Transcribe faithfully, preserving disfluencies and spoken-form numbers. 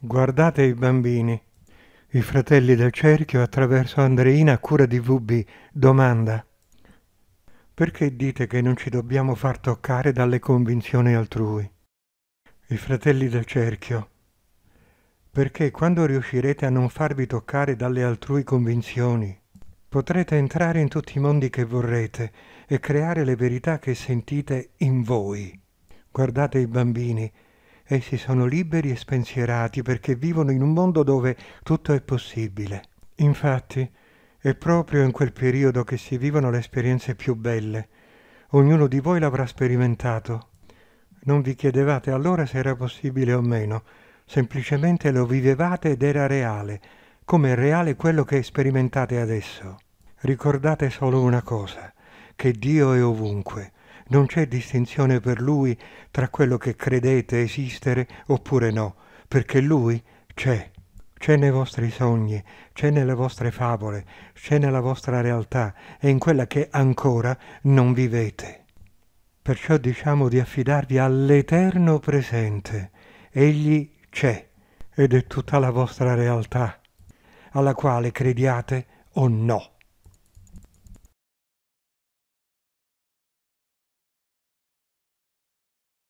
Guardate i bambini. I fratelli del cerchio attraverso Andreina a cura di V B domanda: perché dite che non ci dobbiamo far toccare dalle convinzioni altrui? I fratelli del cerchio: perché quando riuscirete a non farvi toccare dalle altrui convinzioni, potrete entrare in tutti i mondi che vorrete e creare le verità che sentite in voi. Guardate i bambini, essi sono liberi e spensierati perché vivono in un mondo dove tutto è possibile. Infatti, è proprio in quel periodo che si vivono le esperienze più belle. Ognuno di voi l'avrà sperimentato. Non vi chiedevate allora se era possibile o meno, semplicemente lo vivevate ed era reale, come è reale quello che sperimentate adesso. Ricordate solo una cosa, che Dio è ovunque. Non c'è distinzione per Lui tra quello che credete esistere oppure no, perché Lui c'è. C'è nei vostri sogni, c'è nelle vostre favole, c'è nella vostra realtà e in quella che ancora non vivete. Perciò diciamo di affidarvi all'eterno presente. Egli c'è ed è tutta la vostra realtà, alla quale crediate o no.